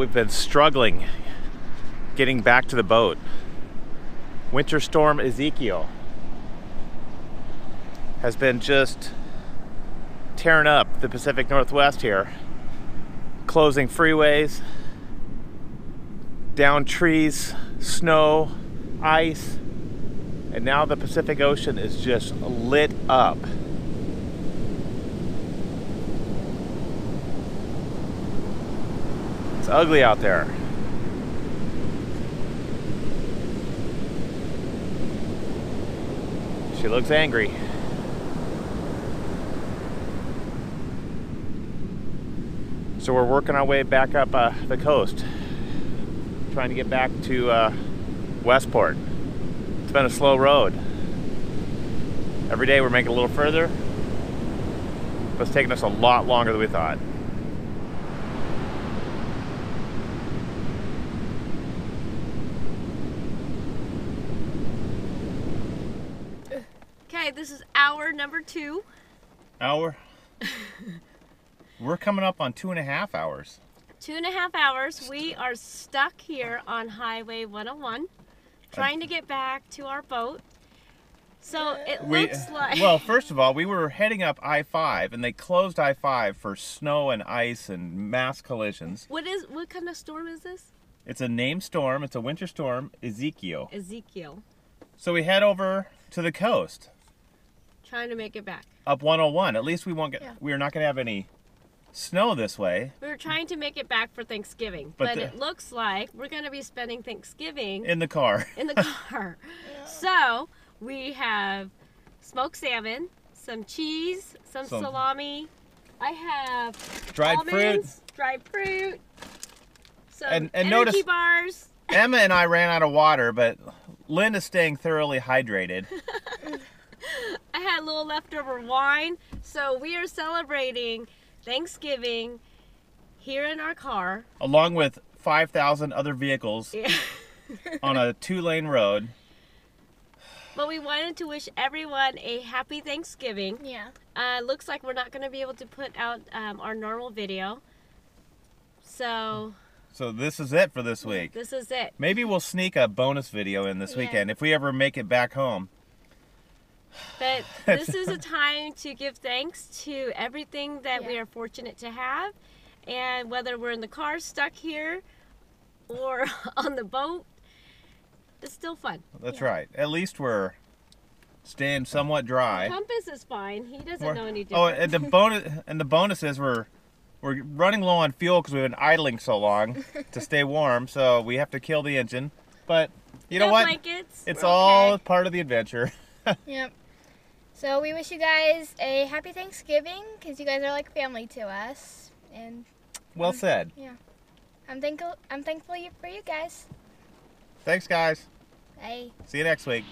we've been struggling getting back to the boat. Winter Storm Ezekiel has been just tearing up the Pacific Northwest here, closing freeways, down trees, snow, ice, and now the Pacific Ocean is just lit up. It's ugly out there. She looks angry. So we're working our way back up the coast, trying to get back to Westport. It's been a slow road. Every day we're making a little further, but it's taken us a lot longer than we thought. Okay, this is hour number 2. Hour? We're coming up on 2.5 hours. 2.5 hours. We are stuck here on Highway 101. Trying to get back to our boat. So it looks like... Well, first of all, we were heading up I-5, and they closed I-5 for snow and ice and mass collisions. What kind of storm is this? It's a named storm. It's a winter storm, Ezekiel. Ezekiel. So we head over to the coast. Trying to make it back. Up 101. At least we won't get... Yeah. We're not going to have any snow this way. We were trying to make it back for Thanksgiving, but it looks like we're going to be spending Thanksgiving in the car. In the car. Yeah. So we have smoked salmon, some cheese, some salami. I have dried almonds, dried fruit, some and energy bars. Emma and I ran out of water, but Lynn is staying thoroughly hydrated. I had a little leftover wine, so we are celebrating Thanksgiving here in our car, along with 5,000 other vehicles. Yeah. On a 2-lane road. But we wanted to wish everyone a happy Thanksgiving. Yeah. Looks like we're not going to be able to put out our normal video. So this is it for this week. This is it. Maybe we'll sneak a bonus video in this weekend if we ever make it back home. But this is a time to give thanks to everything that we are fortunate to have. And whether we're in the car stuck here or on the boat, it's still fun. That's right. At least we're staying somewhat dry. The compass is fine. He doesn't know any different. Oh, and the bonus is we're running low on fuel because we've been idling so long to stay warm. So we have to kill the engine. But you know what? Blankets. It's all part of the adventure. Yep. So we wish you guys a happy Thanksgiving, because you guys are like family to us. And well said. Yeah. I'm thankful for you guys. Thanks, guys. Bye. See you next week.